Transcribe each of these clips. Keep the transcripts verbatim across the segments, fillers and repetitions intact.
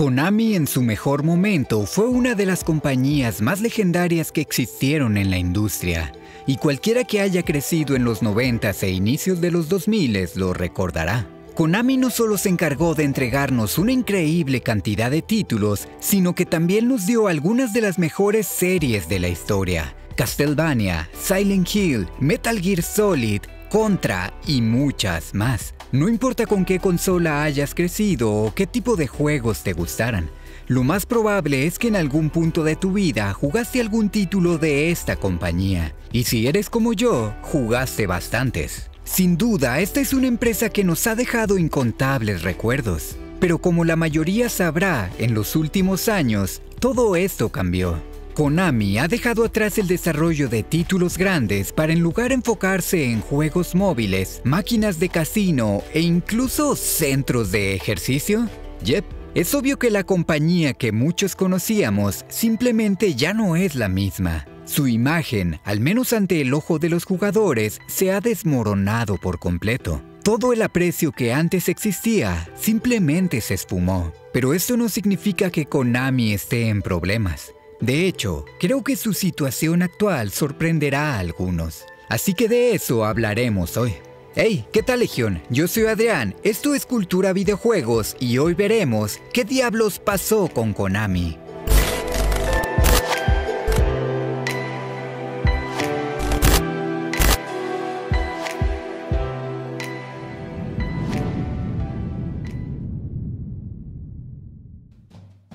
Konami en su mejor momento fue una de las compañías más legendarias que existieron en la industria, y cualquiera que haya crecido en los noventas e inicios de los dos mil lo recordará. Konami no solo se encargó de entregarnos una increíble cantidad de títulos, sino que también nos dio algunas de las mejores series de la historia: Castlevania, Silent Hill, Metal Gear Solid, Contra y muchas más. No importa con qué consola hayas crecido o qué tipo de juegos te gustaran, lo más probable es que en algún punto de tu vida jugaste algún título de esta compañía, y si eres como yo, jugaste bastantes. Sin duda, esta es una empresa que nos ha dejado incontables recuerdos, pero como la mayoría sabrá, en los últimos años, todo esto cambió. Konami ha dejado atrás el desarrollo de títulos grandes para en lugar enfocarse en juegos móviles, máquinas de casino e incluso centros de ejercicio. Yep, es obvio que la compañía que muchos conocíamos simplemente ya no es la misma. Su imagen, al menos ante el ojo de los jugadores, se ha desmoronado por completo. Todo el aprecio que antes existía simplemente se esfumó. Pero esto no significa que Konami esté en problemas. De hecho, creo que su situación actual sorprenderá a algunos, así que de eso hablaremos hoy. Hey, ¿qué tal, Legión? Yo soy Adrián, esto es Cultura Videojuegos y hoy veremos qué diablos pasó con Konami.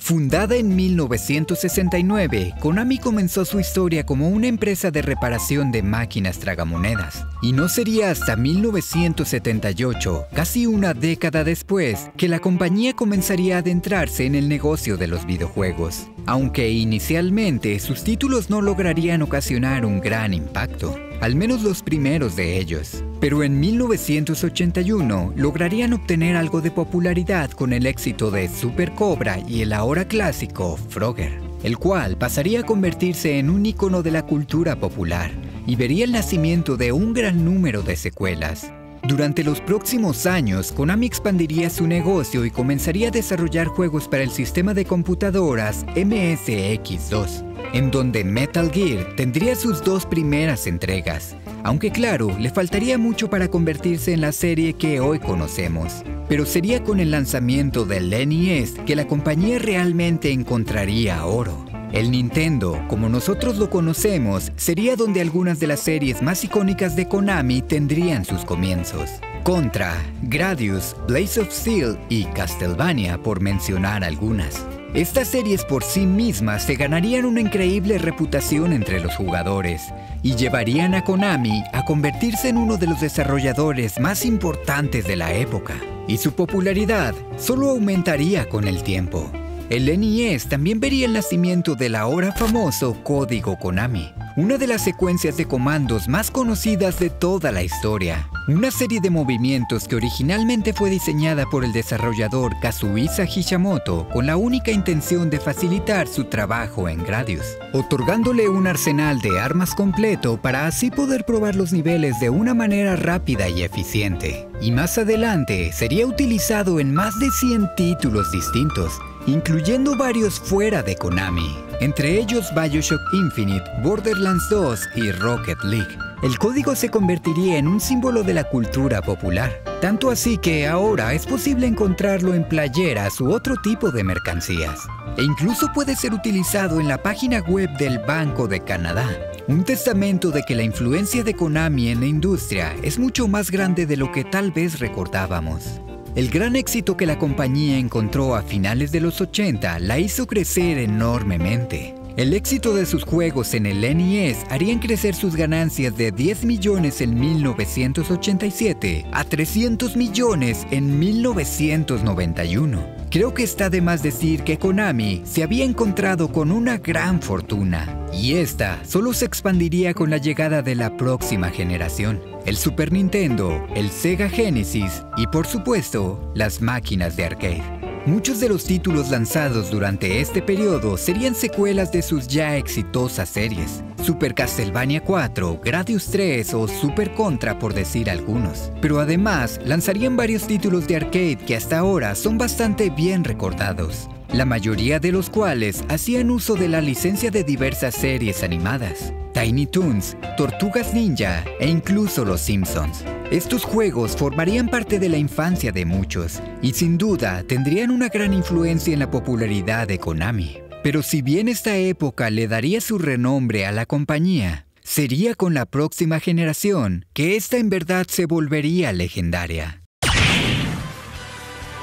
Fundada en mil novecientos sesenta y nueve, Konami comenzó su historia como una empresa de reparación de máquinas tragamonedas. Y no sería hasta mil novecientos setenta y ocho, casi una década después, que la compañía comenzaría a adentrarse en el negocio de los videojuegos, aunque inicialmente sus títulos no lograrían ocasionar un gran impacto, al menos los primeros de ellos. Pero en mil novecientos ochenta y uno lograrían obtener algo de popularidad con el éxito de Super Cobra y el ahora clásico Frogger, el cual pasaría a convertirse en un ícono de la cultura popular y vería el nacimiento de un gran número de secuelas. Durante los próximos años, Konami expandiría su negocio y comenzaría a desarrollar juegos para el sistema de computadoras M S X dos, en donde Metal Gear tendría sus dos primeras entregas, aunque claro, le faltaría mucho para convertirse en la serie que hoy conocemos. Pero sería con el lanzamiento del N E S que la compañía realmente encontraría oro. El Nintendo, como nosotros lo conocemos, sería donde algunas de las series más icónicas de Konami tendrían sus comienzos: Contra, Gradius, Blades of Steel y Castlevania, por mencionar algunas. Estas series por sí mismas se ganarían una increíble reputación entre los jugadores y llevarían a Konami a convertirse en uno de los desarrolladores más importantes de la época, y su popularidad solo aumentaría con el tiempo. El N E S también vería el nacimiento del ahora famoso Código Konami, una de las secuencias de comandos más conocidas de toda la historia, una serie de movimientos que originalmente fue diseñada por el desarrollador Kazuhisa Hashimoto con la única intención de facilitar su trabajo en Gradius, otorgándole un arsenal de armas completo para así poder probar los niveles de una manera rápida y eficiente. Y más adelante sería utilizado en más de cien títulos distintos, incluyendo varios fuera de Konami, entre ellos Bioshock Infinite, Borderlands dos y Rocket League. El código se convertiría en un símbolo de la cultura popular, tanto así que ahora es posible encontrarlo en playeras u otro tipo de mercancías, e incluso puede ser utilizado en la página web del Banco de Canadá, un testamento de que la influencia de Konami en la industria es mucho más grande de lo que tal vez recordábamos. El gran éxito que la compañía encontró a finales de los ochenta la hizo crecer enormemente. El éxito de sus juegos en el N E S harían crecer sus ganancias de diez millones en mil novecientos ochenta y siete a trescientos millones en mil novecientos noventa y uno. Creo que está de más decir que Konami se había encontrado con una gran fortuna, y esta solo se expandiría con la llegada de la próxima generación: el Super Nintendo, el Sega Genesis y, por supuesto, las máquinas de arcade. Muchos de los títulos lanzados durante este periodo serían secuelas de sus ya exitosas series: Super Castlevania cuatro, Gradius tres o Super Contra, por decir algunos. Pero además, lanzarían varios títulos de arcade que hasta ahora son bastante bien recordados, la mayoría de los cuales hacían uso de la licencia de diversas series animadas, Tiny Toons, Tortugas Ninja e incluso Los Simpsons. Estos juegos formarían parte de la infancia de muchos y sin duda tendrían una gran influencia en la popularidad de Konami. Pero si bien esta época le daría su renombre a la compañía, sería con la próxima generación que esta en verdad se volvería legendaria.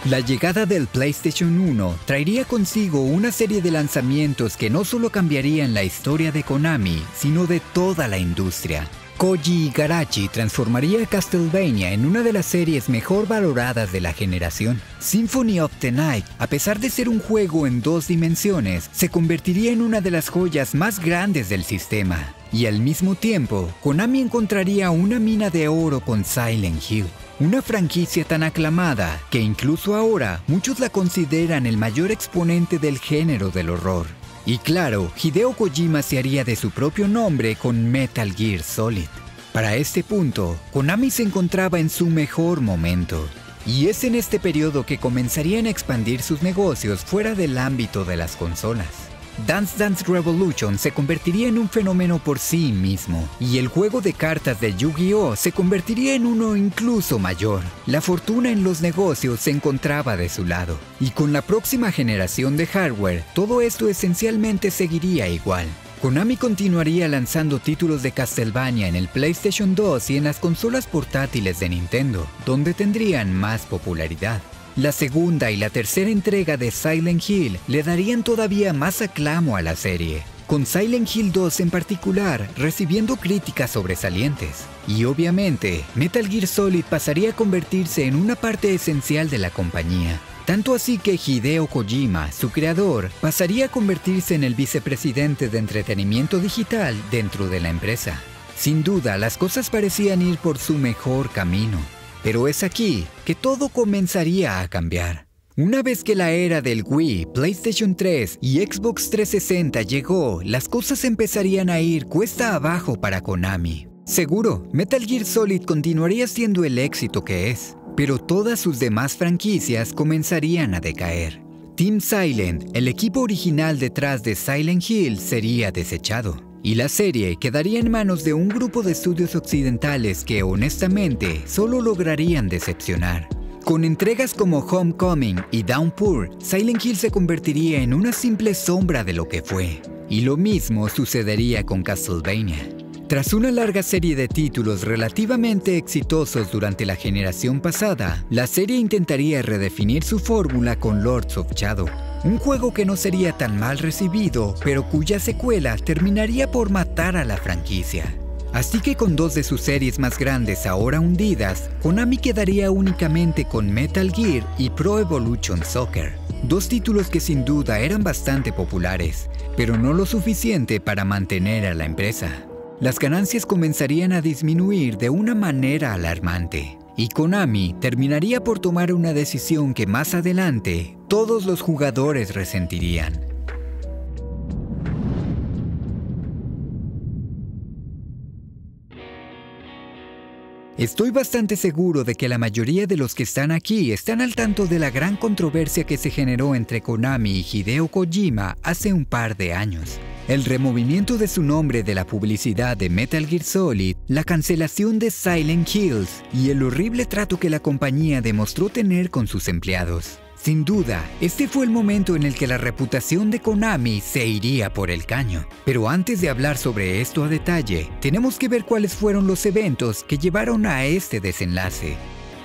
La llegada del PlayStation uno traería consigo una serie de lanzamientos que no solo cambiarían la historia de Konami, sino de toda la industria. Koji Igarashi transformaría a Castlevania en una de las series mejor valoradas de la generación. Symphony of the Night, a pesar de ser un juego en dos dimensiones, se convertiría en una de las joyas más grandes del sistema. Y al mismo tiempo, Konami encontraría una mina de oro con Silent Hill, una franquicia tan aclamada que incluso ahora muchos la consideran el mayor exponente del género del horror. Y claro, Hideo Kojima se haría de su propio nombre con Metal Gear Solid. Para este punto, Konami se encontraba en su mejor momento. Y es en este periodo que comenzarían a expandir sus negocios fuera del ámbito de las consolas. Dance Dance Revolution se convertiría en un fenómeno por sí mismo, y el juego de cartas de Yu-Gi-Oh se convertiría en uno incluso mayor. La fortuna en los negocios se encontraba de su lado, y con la próxima generación de hardware, todo esto esencialmente seguiría igual. Konami continuaría lanzando títulos de Castlevania en el PlayStation dos y en las consolas portátiles de Nintendo, donde tendrían más popularidad. La segunda y la tercera entrega de Silent Hill le darían todavía más aclamo a la serie, con Silent Hill dos en particular recibiendo críticas sobresalientes. Y obviamente, Metal Gear Solid pasaría a convertirse en una parte esencial de la compañía. Tanto así que Hideo Kojima, su creador, pasaría a convertirse en el vicepresidente de entretenimiento digital dentro de la empresa. Sin duda, las cosas parecían ir por su mejor camino. Pero es aquí que todo comenzaría a cambiar. Una vez que la era del Wii, PlayStation tres y Xbox trescientos sesenta llegó, las cosas empezarían a ir cuesta abajo para Konami. Seguro, Metal Gear Solid continuaría siendo el éxito que es, pero todas sus demás franquicias comenzarían a decaer. Team Silent, el equipo original detrás de Silent Hill, sería desechado. Y la serie quedaría en manos de un grupo de estudios occidentales que, honestamente, solo lograrían decepcionar. Con entregas como Homecoming y Downpour, Silent Hill se convertiría en una simple sombra de lo que fue. Y lo mismo sucedería con Castlevania. Tras una larga serie de títulos relativamente exitosos durante la generación pasada, la serie intentaría redefinir su fórmula con Lords of Shadow, un juego que no sería tan mal recibido, pero cuya secuela terminaría por matar a la franquicia. Así que con dos de sus series más grandes ahora hundidas, Konami quedaría únicamente con Metal Gear y Pro Evolution Soccer, dos títulos que sin duda eran bastante populares, pero no lo suficiente para mantener a la empresa. Las ganancias comenzarían a disminuir de una manera alarmante, y Konami terminaría por tomar una decisión que más adelante todos los jugadores resentirían. Estoy bastante seguro de que la mayoría de los que están aquí están al tanto de la gran controversia que se generó entre Konami y Hideo Kojima hace un par de años. El removimiento de su nombre de la publicidad de Metal Gear Solid, la cancelación de Silent Hills y el horrible trato que la compañía demostró tener con sus empleados. Sin duda, este fue el momento en el que la reputación de Konami se iría por el caño. Pero antes de hablar sobre esto a detalle, tenemos que ver cuáles fueron los eventos que llevaron a este desenlace.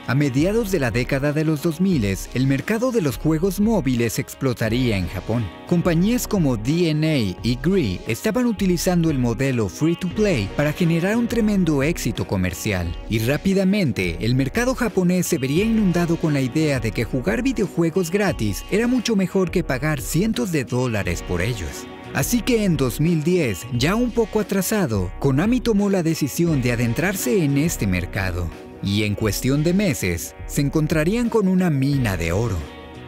A mediados de la década de los dos mil, el mercado de los juegos móviles explotaría en Japón. Compañías como D N A y Gree estaban utilizando el modelo free-to-play para generar un tremendo éxito comercial. Y rápidamente, el mercado japonés se vería inundado con la idea de que jugar videojuegos gratis era mucho mejor que pagar cientos de dólares por ellos. Así que en dos mil diez, ya un poco atrasado, Konami tomó la decisión de adentrarse en este mercado. Y en cuestión de meses, se encontrarían con una mina de oro.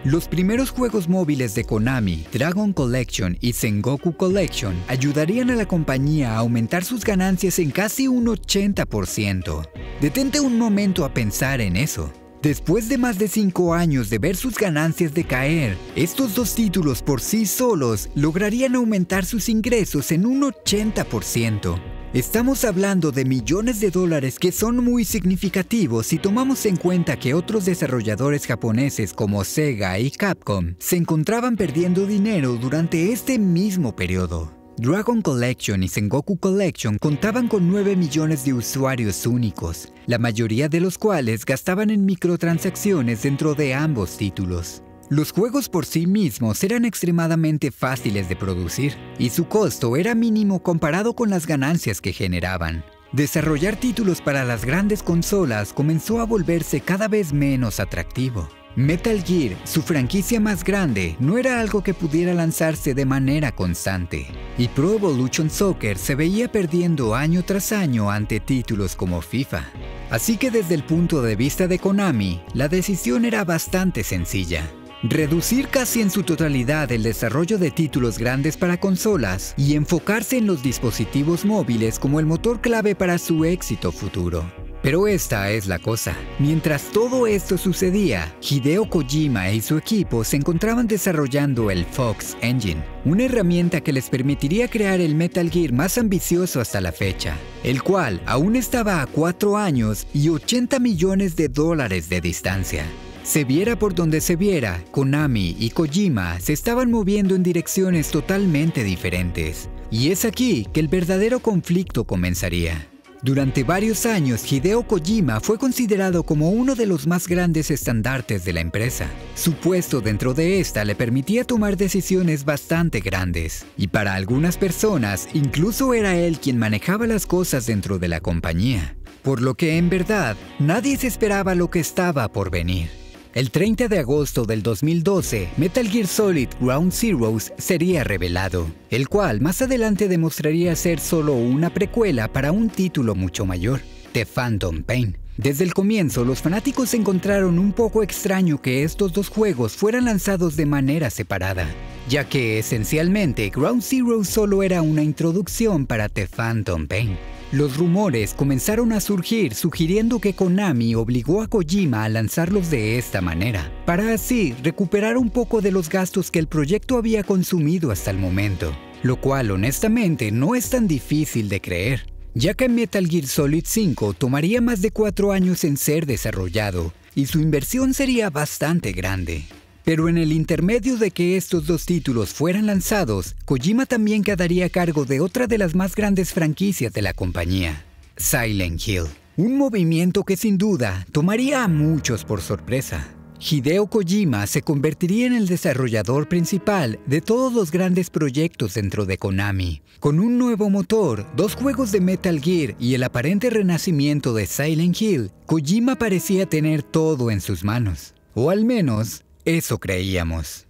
Los primeros juegos móviles de Konami, Dragon Collection y Sengoku Collection, ayudarían a la compañía a aumentar sus ganancias en casi un ochenta por ciento. Detente un momento a pensar en eso. Después de más de cinco años de ver sus ganancias decaer, estos dos títulos por sí solos lograrían aumentar sus ingresos en un ochenta por ciento. Estamos hablando de millones de dólares que son muy significativos si tomamos en cuenta que otros desarrolladores japoneses como Sega y Capcom se encontraban perdiendo dinero durante este mismo periodo. Dragon Collection y Sengoku Collection contaban con nueve millones de usuarios únicos, la mayoría de los cuales gastaban en microtransacciones dentro de ambos títulos. Los juegos por sí mismos eran extremadamente fáciles de producir, y su costo era mínimo comparado con las ganancias que generaban. Desarrollar títulos para las grandes consolas comenzó a volverse cada vez menos atractivo. Metal Gear, su franquicia más grande, no era algo que pudiera lanzarse de manera constante, y Pro Evolution Soccer se veía perdiendo año tras año ante títulos como FIFA. Así que desde el punto de vista de Konami, la decisión era bastante sencilla. Reducir casi en su totalidad el desarrollo de títulos grandes para consolas y enfocarse en los dispositivos móviles como el motor clave para su éxito futuro. Pero esta es la cosa. Mientras todo esto sucedía, Hideo Kojima y su equipo se encontraban desarrollando el Fox Engine, una herramienta que les permitiría crear el Metal Gear más ambicioso hasta la fecha, el cual aún estaba a cuatro años y ochenta millones de dólares de distancia. Se viera por donde se viera, Konami y Kojima se estaban moviendo en direcciones totalmente diferentes, y es aquí que el verdadero conflicto comenzaría. Durante varios años, Hideo Kojima fue considerado como uno de los más grandes estandartes de la empresa. Su puesto dentro de esta le permitía tomar decisiones bastante grandes, y para algunas personas, incluso era él quien manejaba las cosas dentro de la compañía. Por lo que, en verdad, nadie se esperaba lo que estaba por venir. El treinta de agosto del dos mil doce, Metal Gear Solid Ground Zeroes sería revelado, el cual más adelante demostraría ser solo una precuela para un título mucho mayor, The Phantom Pain. Desde el comienzo, los fanáticos encontraron un poco extraño que estos dos juegos fueran lanzados de manera separada, ya que esencialmente Ground Zeroes solo era una introducción para The Phantom Pain. Los rumores comenzaron a surgir sugiriendo que Konami obligó a Kojima a lanzarlos de esta manera, para así recuperar un poco de los gastos que el proyecto había consumido hasta el momento, lo cual honestamente no es tan difícil de creer, ya que Metal Gear Solid cinco tomaría más de cuatro años en ser desarrollado, y su inversión sería bastante grande. Pero en el intermedio de que estos dos títulos fueran lanzados, Kojima también quedaría a cargo de otra de las más grandes franquicias de la compañía, Silent Hill. Un movimiento que sin duda tomaría a muchos por sorpresa. Hideo Kojima se convertiría en el desarrollador principal de todos los grandes proyectos dentro de Konami. Con un nuevo motor, dos juegos de Metal Gear y el aparente renacimiento de Silent Hill, Kojima parecía tener todo en sus manos. O al menos, eso creíamos.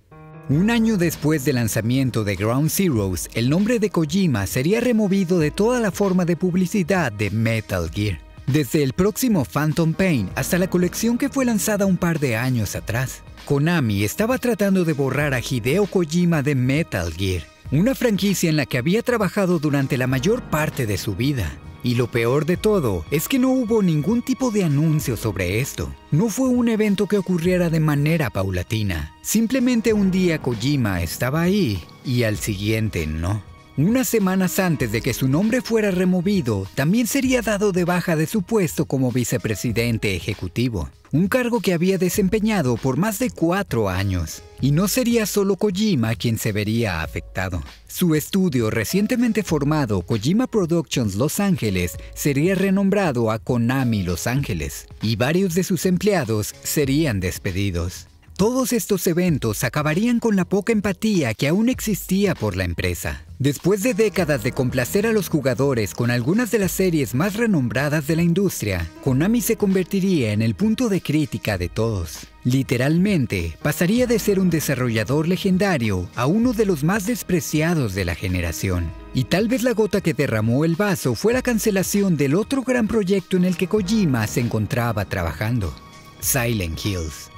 Un año después del lanzamiento de Ground Zeroes, el nombre de Kojima sería removido de toda la forma de publicidad de Metal Gear, desde el próximo Phantom Pain hasta la colección que fue lanzada un par de años atrás. Konami estaba tratando de borrar a Hideo Kojima de Metal Gear, una franquicia en la que había trabajado durante la mayor parte de su vida. Y lo peor de todo es que no hubo ningún tipo de anuncio sobre esto. No fue un evento que ocurriera de manera paulatina. Simplemente un día Kojima estaba ahí y al siguiente no. Unas semanas antes de que su nombre fuera removido, también sería dado de baja de su puesto como vicepresidente ejecutivo, un cargo que había desempeñado por más de cuatro años. Y no sería solo Kojima quien se vería afectado. Su estudio recientemente formado, Kojima Productions Los Ángeles, sería renombrado a Konami Los Ángeles, y varios de sus empleados serían despedidos. Todos estos eventos acabarían con la poca empatía que aún existía por la empresa. Después de décadas de complacer a los jugadores con algunas de las series más renombradas de la industria, Konami se convertiría en el punto de crítica de todos. Literalmente, pasaría de ser un desarrollador legendario a uno de los más despreciados de la generación. Y tal vez la gota que derramó el vaso fue la cancelación del otro gran proyecto en el que Kojima se encontraba trabajando, Silent Hills.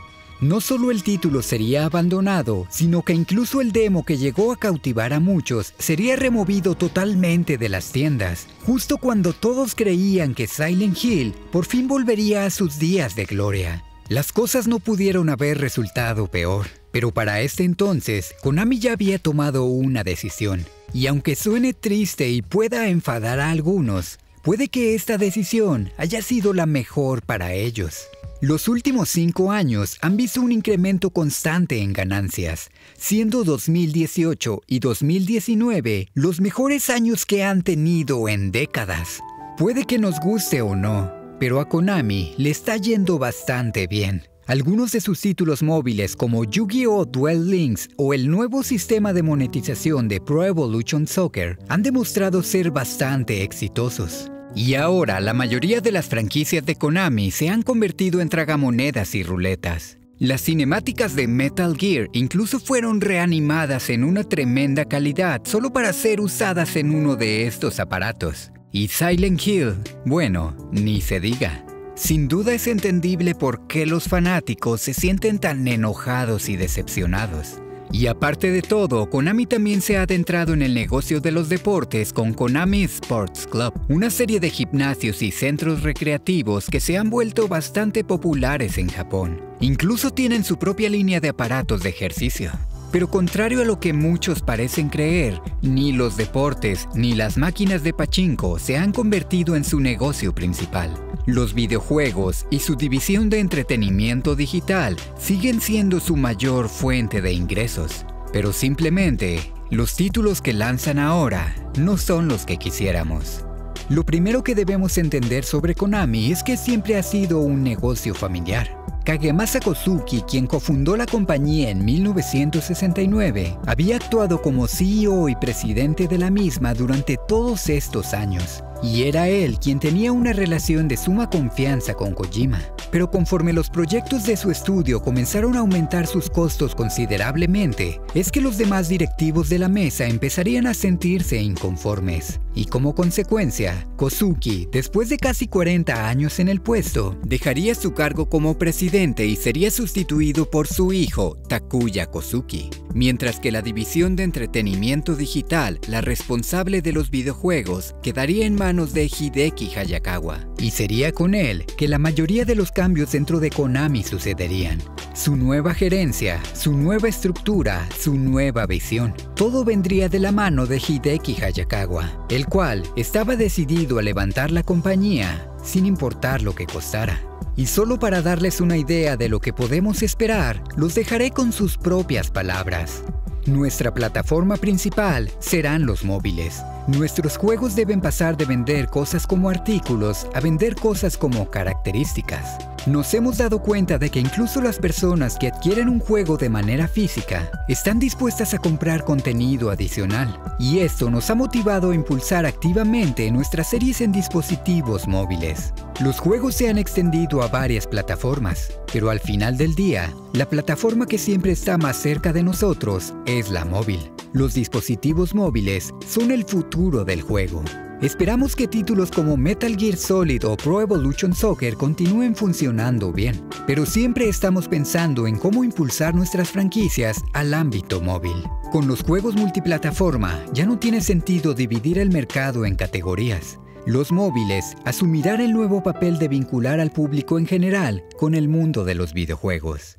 No solo el título sería abandonado, sino que incluso el demo que llegó a cautivar a muchos sería removido totalmente de las tiendas, justo cuando todos creían que Silent Hill por fin volvería a sus días de gloria. Las cosas no pudieron haber resultado peor, pero para este entonces, Konami ya había tomado una decisión. Y aunque suene triste y pueda enfadar a algunos, puede que esta decisión haya sido la mejor para ellos. Los últimos cinco años han visto un incremento constante en ganancias, siendo dos mil dieciocho y dos mil diecinueve los mejores años que han tenido en décadas. Puede que nos guste o no, pero a Konami le está yendo bastante bien. Algunos de sus títulos móviles como Yu-Gi-Oh! Duel Links o el nuevo sistema de monetización de Pro Evolution Soccer han demostrado ser bastante exitosos. Y ahora, la mayoría de las franquicias de Konami se han convertido en tragamonedas y ruletas. Las cinemáticas de Metal Gear incluso fueron reanimadas en una tremenda calidad solo para ser usadas en uno de estos aparatos. Y Silent Hill, bueno, ni se diga. Sin duda es entendible por qué los fanáticos se sienten tan enojados y decepcionados. Y aparte de todo, Konami también se ha adentrado en el negocio de los deportes con Konami Sports Club, una serie de gimnasios y centros recreativos que se han vuelto bastante populares en Japón. Incluso tienen su propia línea de aparatos de ejercicio. Pero contrario a lo que muchos parecen creer, ni los deportes ni las máquinas de pachinko se han convertido en su negocio principal. Los videojuegos y su división de entretenimiento digital siguen siendo su mayor fuente de ingresos, pero simplemente los títulos que lanzan ahora no son los que quisiéramos. Lo primero que debemos entender sobre Konami es que siempre ha sido un negocio familiar. Kagemasa Kosugi, quien cofundó la compañía en mil novecientos sesenta y nueve, había actuado como C E O y presidente de la misma durante todos estos años, y era él quien tenía una relación de suma confianza con Kojima. Pero conforme los proyectos de su estudio comenzaron a aumentar sus costos considerablemente, es que los demás directivos de la mesa empezarían a sentirse inconformes. Y como consecuencia, Kosugi, después de casi cuarenta años en el puesto, dejaría su cargo como presidente y sería sustituido por su hijo, Takuya Kosugi. Mientras que la división de entretenimiento digital, la responsable de los videojuegos, quedaría en manos de Hideki Hayakawa. Y sería con él que la mayoría de los cambios dentro de Konami sucederían. Su nueva gerencia, su nueva estructura, su nueva visión. Todo vendría de la mano de Hideki Hayakawa, el cual estaba decidido a levantar la compañía sin importar lo que costara. Y solo para darles una idea de lo que podemos esperar, los dejaré con sus propias palabras. Nuestra plataforma principal serán los móviles. Nuestros juegos deben pasar de vender cosas como artículos a vender cosas como características. Nos hemos dado cuenta de que incluso las personas que adquieren un juego de manera física están dispuestas a comprar contenido adicional, y esto nos ha motivado a impulsar activamente nuestras series en dispositivos móviles. Los juegos se han extendido a varias plataformas, pero al final del día, la plataforma que siempre está más cerca de nosotros es la móvil. Los dispositivos móviles son el futuro del juego. Esperamos que títulos como Metal Gear Solid o Pro Evolution Soccer continúen funcionando bien, pero siempre estamos pensando en cómo impulsar nuestras franquicias al ámbito móvil. Con los juegos multiplataforma ya no tiene sentido dividir el mercado en categorías. Los móviles asumirán el nuevo papel de vincular al público en general con el mundo de los videojuegos.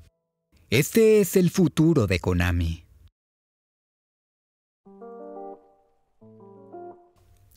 Este es el futuro de Konami.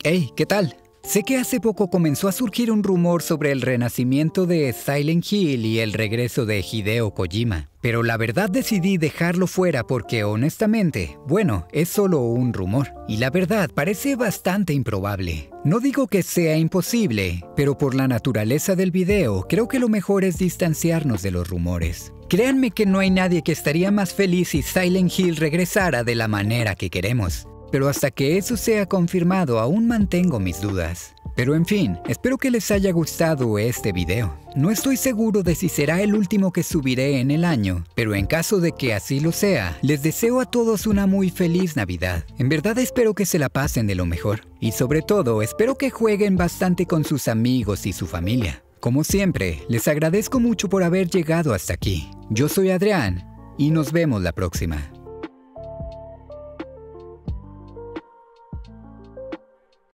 Hey, ¿qué tal? Sé que hace poco comenzó a surgir un rumor sobre el renacimiento de Silent Hill y el regreso de Hideo Kojima, pero la verdad decidí dejarlo fuera porque honestamente, bueno, es solo un rumor, y la verdad parece bastante improbable. No digo que sea imposible, pero por la naturaleza del video creo que lo mejor es distanciarnos de los rumores. Créanme que no hay nadie que estaría más feliz si Silent Hill regresara de la manera que queremos. Pero hasta que eso sea confirmado aún mantengo mis dudas. Pero en fin, espero que les haya gustado este video. No estoy seguro de si será el último que subiré en el año, pero en caso de que así lo sea, les deseo a todos una muy feliz Navidad. En verdad espero que se la pasen de lo mejor. Y sobre todo, espero que jueguen bastante con sus amigos y su familia. Como siempre, les agradezco mucho por haber llegado hasta aquí. Yo soy Adrián, y nos vemos la próxima.